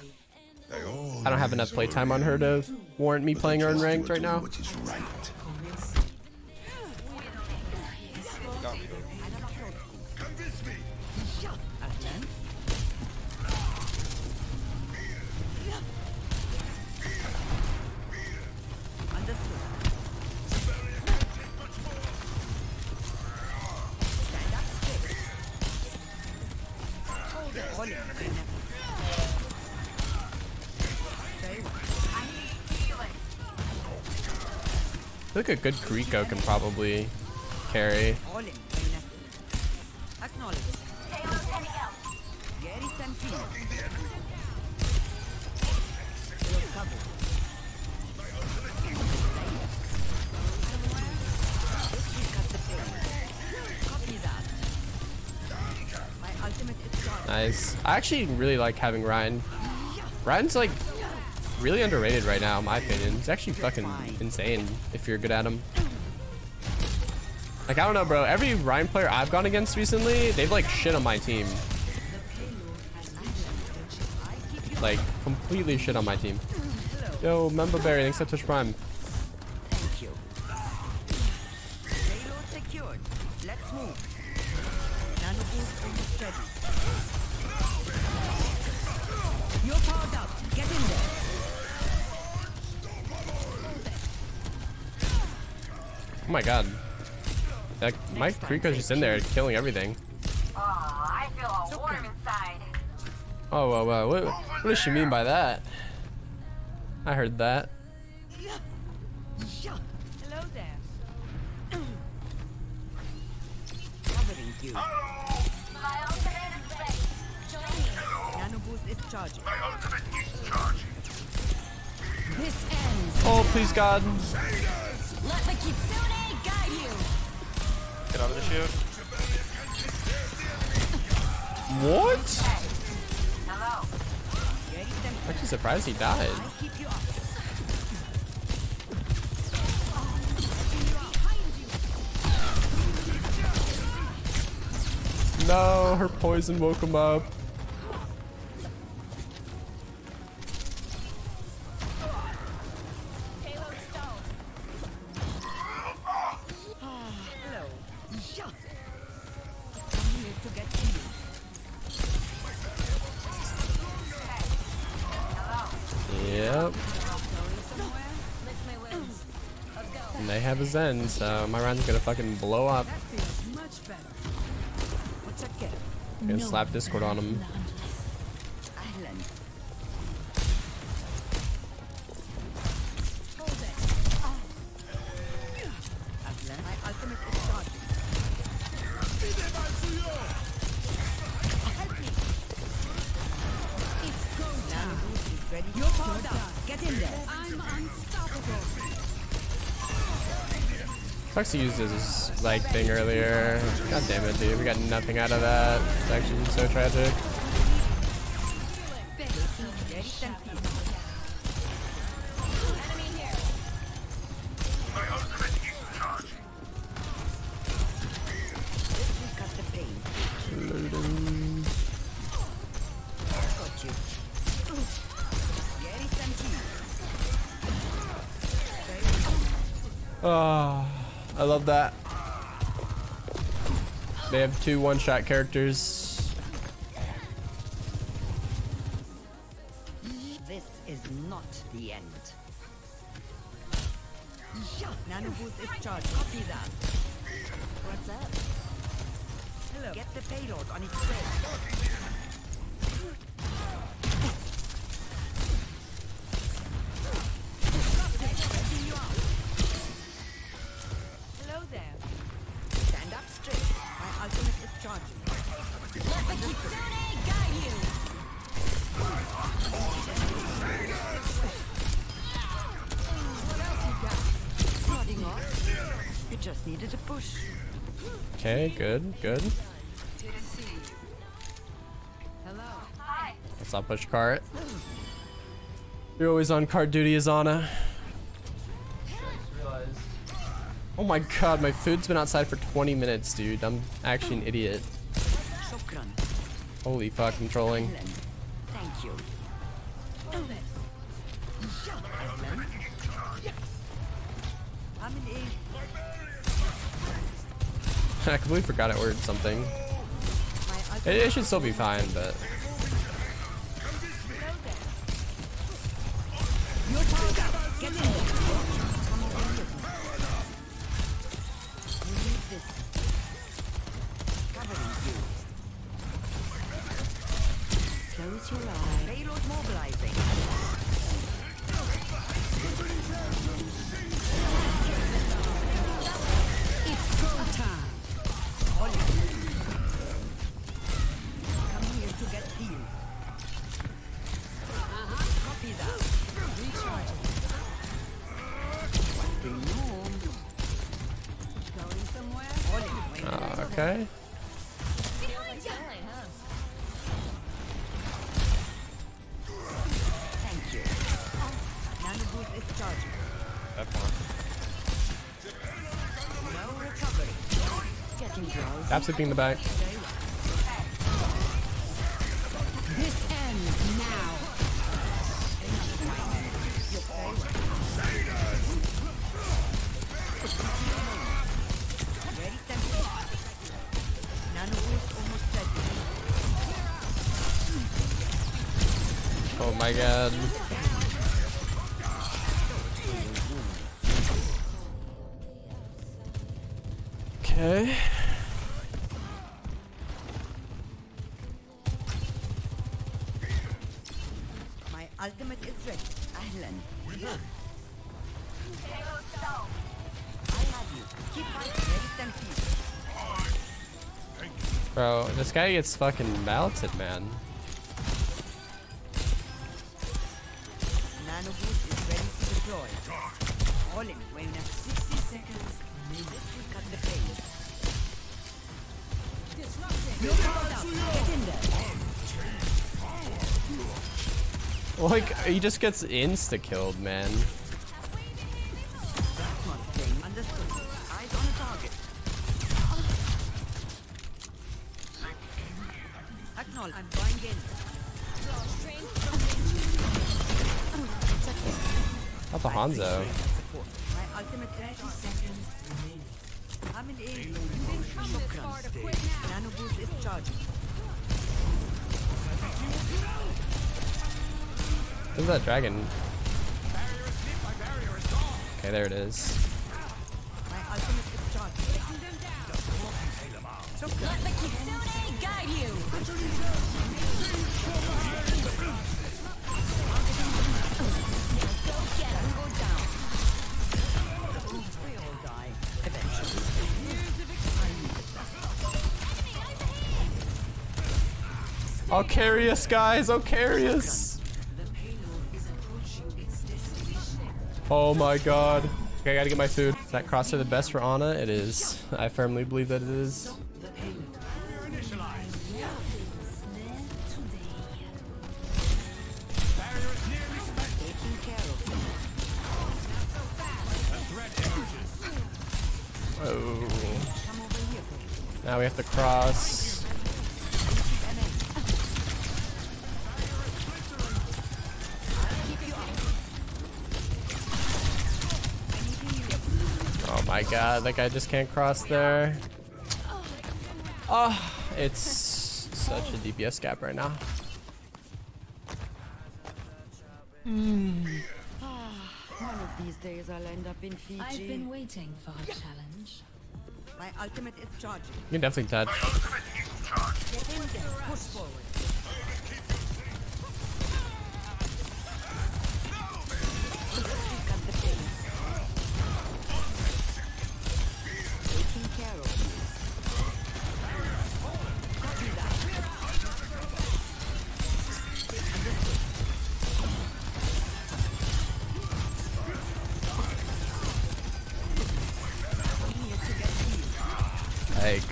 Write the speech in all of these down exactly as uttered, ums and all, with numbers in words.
ranked. I don't have enough playtime on her to warrant me playing her in ranked right now. I think a good Kiriko can probably carry. Nice. I actually really like having Ryan. Ryan's like really underrated right now, in my opinion. It's actually fucking insane if you're good at him. Like, I don't know, bro. Every Rhyme player I've gone against recently, they've like shit on my team. Like, completely shit on my team. Yo, Member Berry, thanks for Twitch Prime. Thank you. Payload secured. Let's move. Nanoboos almost ready. You're powered up. Get in there. Oh my god. That, my Kiriko's just in there killing everything. Oh, I feel all warm inside. Oh, wow, wow. What, what does she mean by that? I heard that. Hello there. Covering you. My ultimate is ready. Join me. Nanoboos is charging. My ultimate is charging. This ends. Oh, please, God. Let the Kitsune guide you. Get out of the shield. What? Hello. I'm actually surprised he died. No, her poison woke him up. And they have a Zen, so my round's gonna fucking blow up. I'm gonna slap Discord on him. Foxy used his like thing earlier. God damn it, dude. We got nothing out of that. It's actually so tragic. Oh, I love that. They have two one-shot characters. This is not the end. Nanoboos is charged. Copy that. What's up? Hello. Get the payload on its way. Just needed a push. Okay, good, good. Hello. Hi. Let's not push cart. You're always on cart duty, Azana. Oh my god, my food's been outside for twenty minutes, dude. I'm actually an idiot. Holy fuck, I'm trolling. Thank you. I completely forgot I ordered something. It, it should still be fine, but. Okay. Thank you. Nanoboos is charging. No recovery. Getting drones. Absolutely in the back. Oh my god. Okay. My ultimate is ready. Island. Yeah. I have you. Keep fighting. Bro, this guy gets fucking melted, man. Like, he just gets insta-killed, man. That's a Hanzo. Who's that dragon? Okay, there it is. My ultimate is charged. Taking them down. Let the Kitsune guide you. Go get him. Go down. We all die eventually. Ocarius, guys, Ocarius. Oh my god. Okay, I gotta get my food. Is that crosshair the best for Ana? It is. I firmly believe that it is. Oh. Now we have to cross. My god, that guy just can't cross there. Oh, it's such a D P S gap right now. Mm. One of these days I'll end up in Fiji. I've been waiting for a challenge. My ultimate is charging. You can definitely touch. My ultimate is charged. Get in there. Push forward. Like,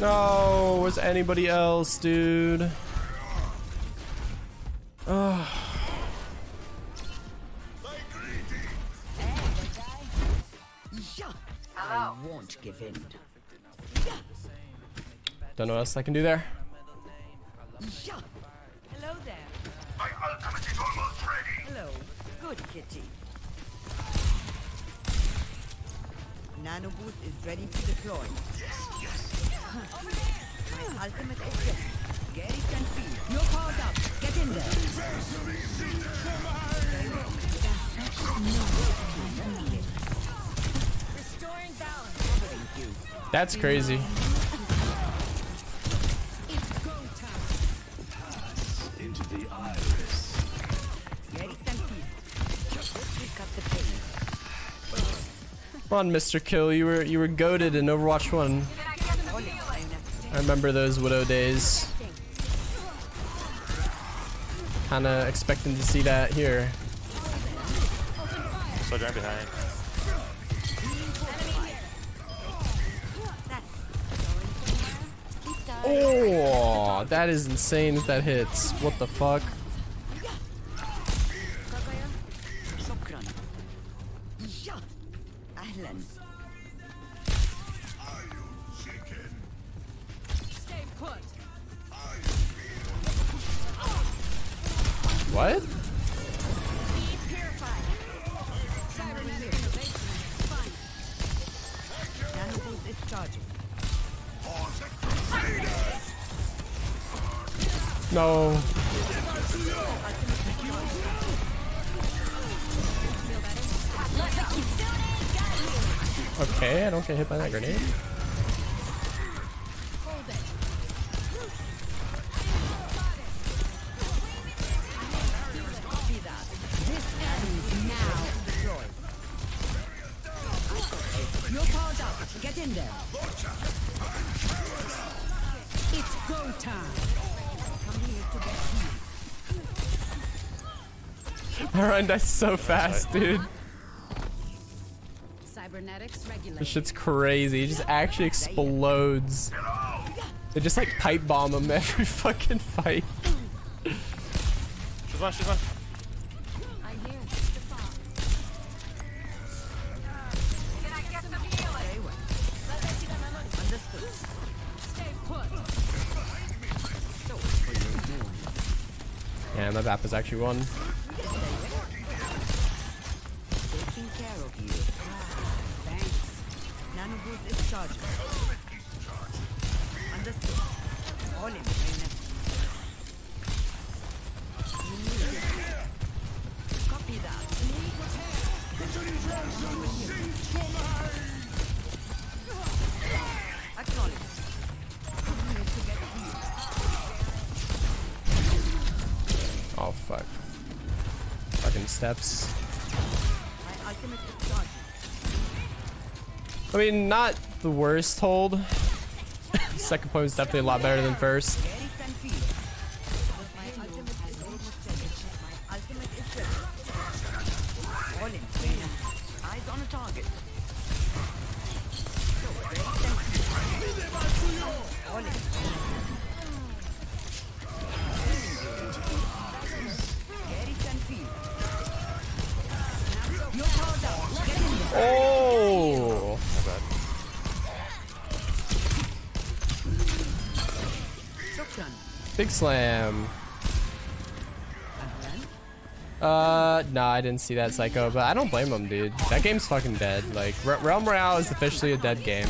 no, was anybody else, dude? Oh. I won't give in. Don't know what else I can do there. Hello there. My ultimate is almost ready. Hello. Good kitty. Nanoboos is ready to deploy. Yes, yes. Over there. My ultimate is ready. Get it and feel. You're powered up. Get in there. Restoring balance. That's crazy. Come on, Mister Kill, you were you were goated in Overwatch one. I remember those Widow days. Kinda expecting to see that here. So down behind. Oh, that is insane if that hits. What the fuck? What? No. Okay, I don't get hit by that grenade. Get in there. It's go time. Come here to get you. I run that so fast, dude. Cybernetics regulate. This shit's crazy. It just actually explodes. They just like pipe bomb them every fucking fight. She's on, she's on. Yeah, my map is actually one. Taking care of you. Thanks. Nanoboos is charged. Understood. All in. Copy that. Acknowledged. Come here to get oh fuck. Fucking steps. I mean, not the worst hold. Second point was definitely a lot better than first. Oh! Big slam. Uh, nah, I didn't see that psycho, but I don't blame him, dude. That game's fucking dead. Like, Re- Realm Royale is officially a dead game.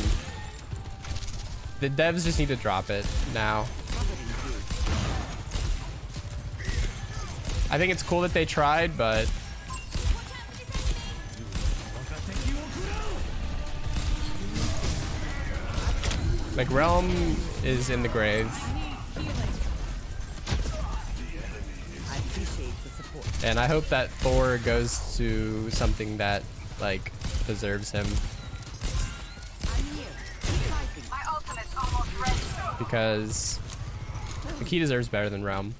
The devs just need to drop it now. I think it's cool that they tried, but... like, Realm is in the grave. I appreciate the support. And I hope that Thor goes to something that, like, deserves him. Because like, he deserves better than Realm.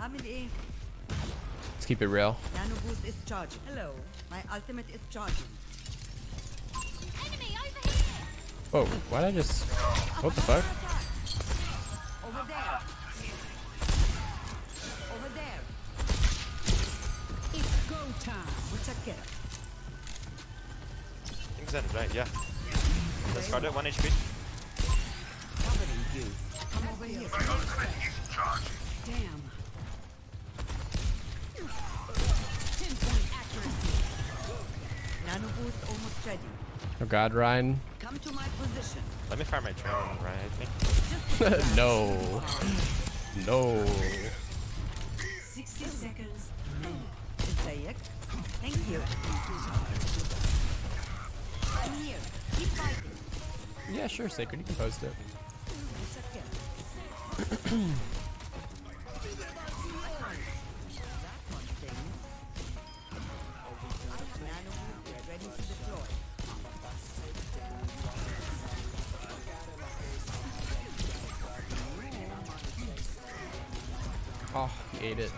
Let's keep it real. Nanoboos is charging. Hello. My ultimate is charging. Whoa, why did I just... what the fuck? Over there. Over there. It's go time. What's that get? I think that is right, yeah. Let's guard it, one H P. Covering you. over here. My ultimate is charging. Damn. Pinpoint accuracy. Nanoboos almost ready. Oh God, Ryan. Come to my position. Let me fire my drone, Ryan. I think. No. No. Sixty seconds. Thank you. I'm here. Keep fighting. Yeah, sure, Sacred. You can post it. Oh, he ate it.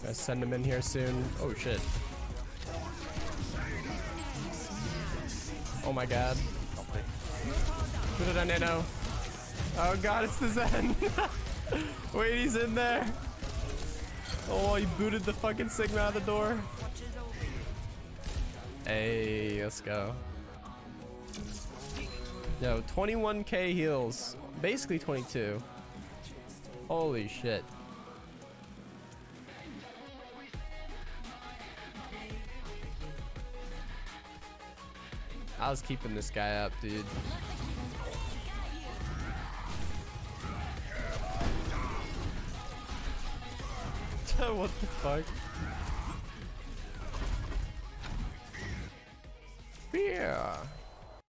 Gotta send him in here soon. Oh shit. Oh my God. Who did I nano? Oh God, it's the Zen. Wait, he's in there. Oh, he booted the fucking Sigma out of the door. Hey, let's go. Yo, twenty-one K heals. Basically twenty-two. Holy shit. I was keeping this guy up, dude. What the fuck? Yeah.